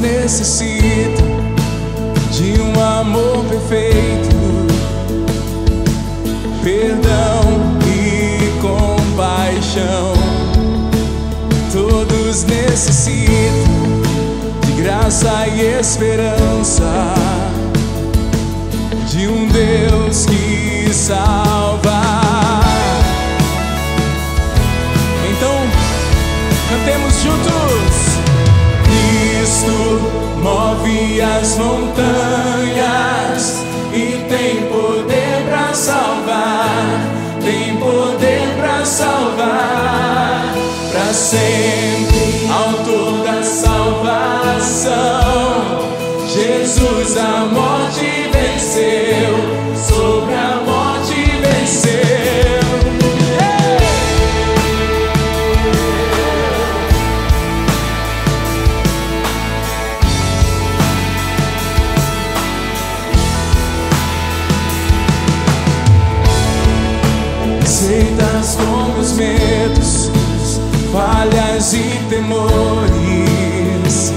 mais necessita de um amor perfeito, perdão e compaixão. Todos necessitam de graça e esperança, de um Deus que salva. Então, cantemos juntos. Cristo move as montanhas e tem poder pra salvar, tem poder pra salvar, pra sempre, autor da salvação. Jesus a morte venceu, sobre a morte venceu. Medos, falhas e temores,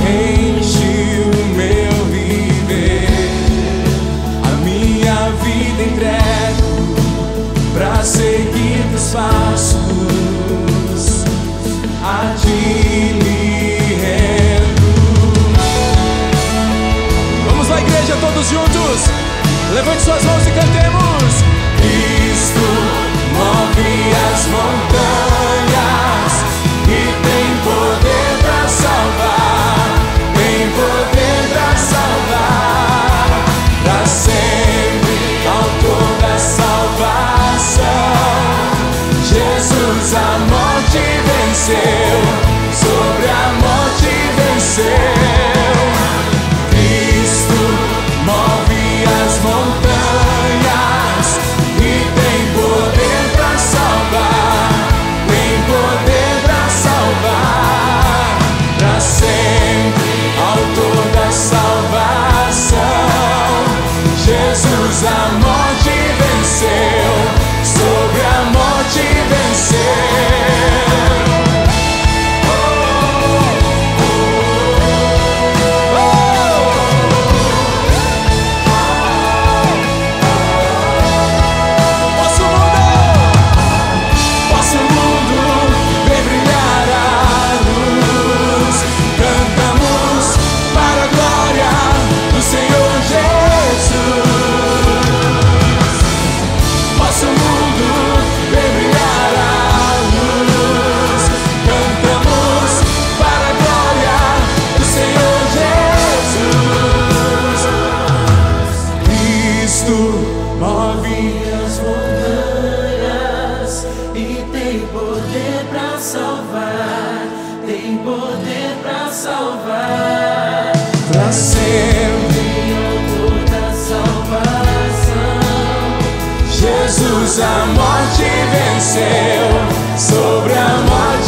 enche o meu viver. A minha vida entrego pra seguir teus passos, a ti me rendo. Vamos lá, igreja, todos juntos. Levante suas mãos e cantemos. Cristo move as montanhas e tem poder pra salvar, tem poder pra salvar, pra sempre, autor da salvação. Jesus a morte venceu, sobre a morte venceu. Cristo move as montanhas e tem poder pra salvar, tem poder pra salvar, pra sempre, autor da salvação. Jesus a morte venceu, sobre a morte venceu. Jesus a morte venceu, sobre a morte